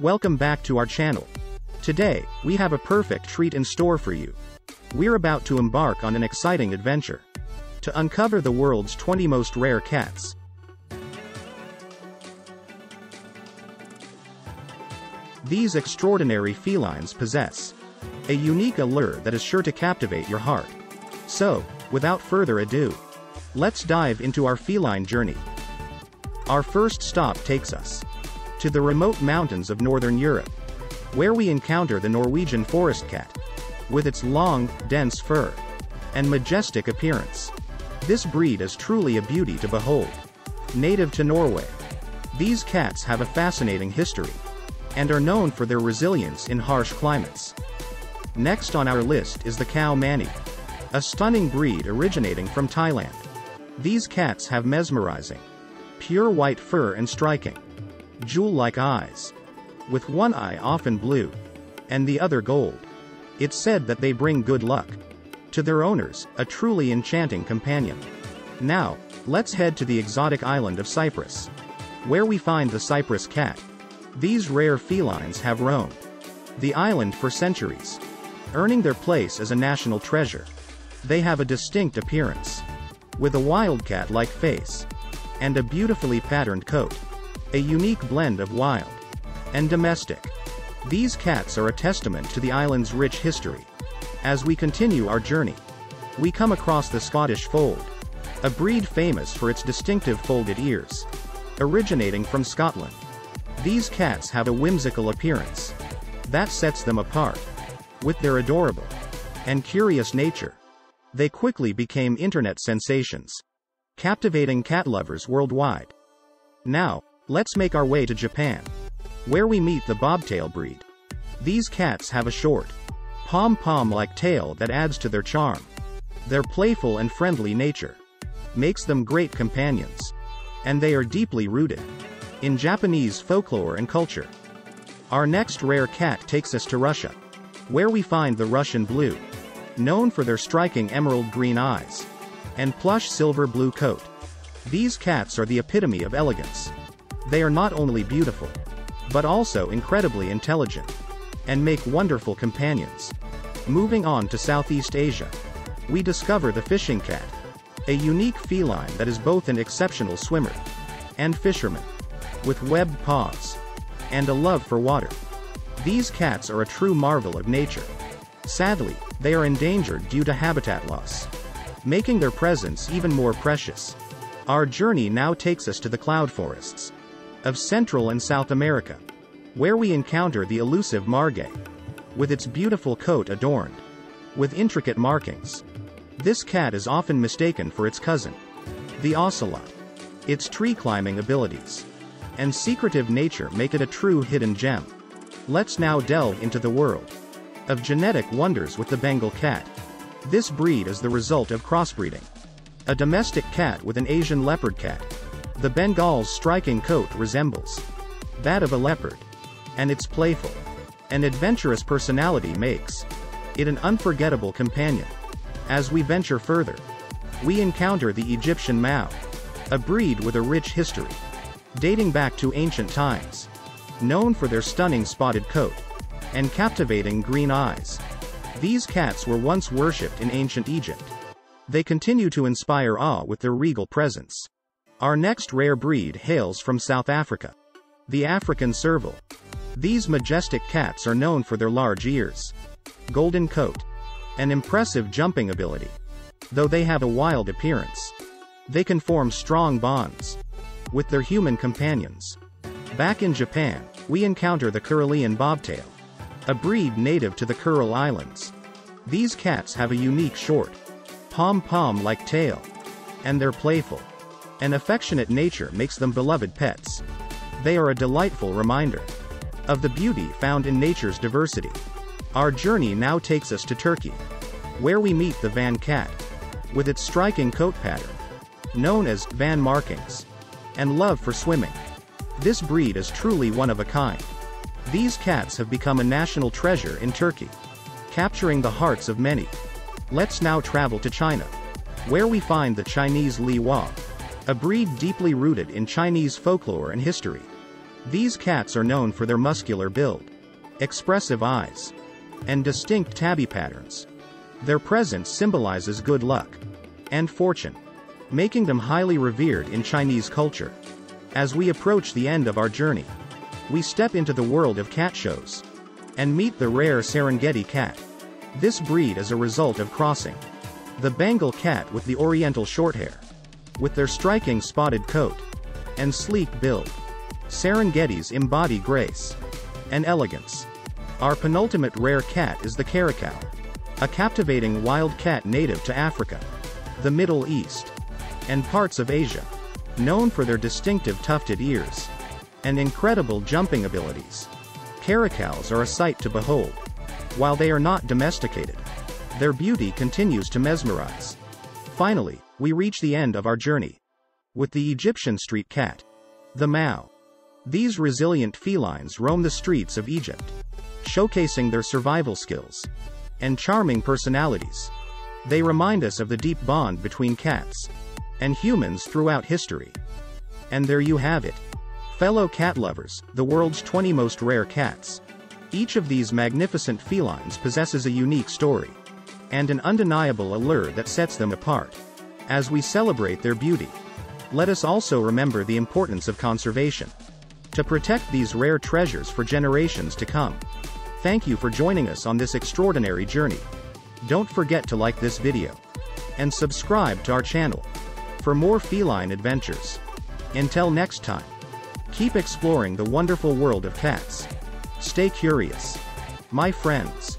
Welcome back to our channel. Today, we have a perfect treat in store for you. We're about to embark on an exciting adventure to uncover the world's 20 most rare cats. These extraordinary felines possess a unique allure that is sure to captivate your heart. So, without further ado, let's dive into our feline journey. Our first stop takes us to the remote mountains of northern Europe, where we encounter the Norwegian forest cat. With its long, dense fur and majestic appearance, this breed is truly a beauty to behold. Native to Norway, these cats have a fascinating history and are known for their resilience in harsh climates. Next on our list is the Khao Manee, a stunning breed originating from Thailand. These cats have mesmerizing, pure white fur and striking, jewel-like eyes, with one eye often blue and the other gold. It's said that they bring good luck to their owners, a truly enchanting companion. Now, let's head to the exotic island of Cyprus, where we find the Cyprus cat. These rare felines have roamed the island for centuries, earning their place as a national treasure. They have a distinct appearance, with a wildcat-like face and a beautifully patterned coat, a unique blend of wild and domestic. These cats are a testament to the island's rich history. As we continue our journey, we come across the Scottish Fold, a breed famous for its distinctive folded ears. Originating from Scotland, these cats have a whimsical appearance that sets them apart. With their adorable and curious nature, they quickly became internet sensations, captivating cat lovers worldwide. Now, let's make our way to Japan, where we meet the bobtail breed. These cats have a short, pom-pom-like tail that adds to their charm. Their playful and friendly nature makes them great companions, and they are deeply rooted in Japanese folklore and culture. Our next rare cat takes us to Russia, where we find the Russian Blue, known for their striking emerald green eyes and plush silver blue coat. These cats are the epitome of elegance. They are not only beautiful, but also incredibly intelligent and make wonderful companions. Moving on to Southeast Asia, we discover the fishing cat, a unique feline that is both an exceptional swimmer and fisherman, with webbed paws and a love for water. These cats are a true marvel of nature. Sadly, they are endangered due to habitat loss, making their presence even more precious. Our journey now takes us to the cloud forests of Central and South America, where we encounter the elusive margay, with its beautiful coat adorned with intricate markings. This cat is often mistaken for its cousin, the ocelot. Its tree-climbing abilities and secretive nature make it a true hidden gem. Let's now delve into the world of genetic wonders with the Bengal cat. This breed is the result of crossbreeding, a domestic cat with an Asian leopard cat. The Bengal's striking coat resembles that of a leopard, and its playful and adventurous personality makes it an unforgettable companion. As we venture further, we encounter the Egyptian Mau, a breed with a rich history dating back to ancient times. Known for their stunning spotted coat and captivating green eyes, these cats were once worshipped in ancient Egypt. They continue to inspire awe with their regal presence. Our next rare breed hails from South Africa, the African Serval. These majestic cats are known for their large ears, golden coat, and impressive jumping ability. Though they have a wild appearance, they can form strong bonds with their human companions. Back in Japan, we encounter the Kurilian Bobtail, a breed native to the Kuril Islands. These cats have a unique short, pom-pom-like tail, and their playful and affectionate nature makes them beloved pets. They are a delightful reminder of the beauty found in nature's diversity. Our journey now takes us to Turkey, where we meet the Van cat, with its striking coat pattern, known as Van markings, and love for swimming. This breed is truly one of a kind. These cats have become a national treasure in Turkey, capturing the hearts of many. Let's now travel to China, where we find the Chinese Li Hua, a breed deeply rooted in Chinese folklore and history. These cats are known for their muscular build, expressive eyes, and distinct tabby patterns. Their presence symbolizes good luck and fortune, making them highly revered in Chinese culture. As we approach the end of our journey, we step into the world of cat shows and meet the rare Serengeti cat. This breed is a result of crossing the Bengal cat with the Oriental Shorthair. With their striking spotted coat and sleek build, Serengetis embody grace and elegance. Our penultimate rare cat is the Caracal, a captivating wild cat native to Africa, the Middle East, and parts of Asia. Known for their distinctive tufted ears and incredible jumping abilities, Caracals are a sight to behold. While they are not domesticated, their beauty continues to mesmerize. Finally, we reach the end of our journey with the Egyptian street cat, the Mau. These resilient felines roam the streets of Egypt, showcasing their survival skills and charming personalities. They remind us of the deep bond between cats and humans throughout history. And there you have it, fellow cat lovers, the world's 20 most rare cats. Each of these magnificent felines possesses a unique story and an undeniable allure that sets them apart. As we celebrate their beauty, let us also remember the importance of conservation to protect these rare treasures for generations to come. Thank you for joining us on this extraordinary journey. Don't forget to like this video and subscribe to our channel for more feline adventures. Until next time, keep exploring the wonderful world of cats. Stay curious, my friends.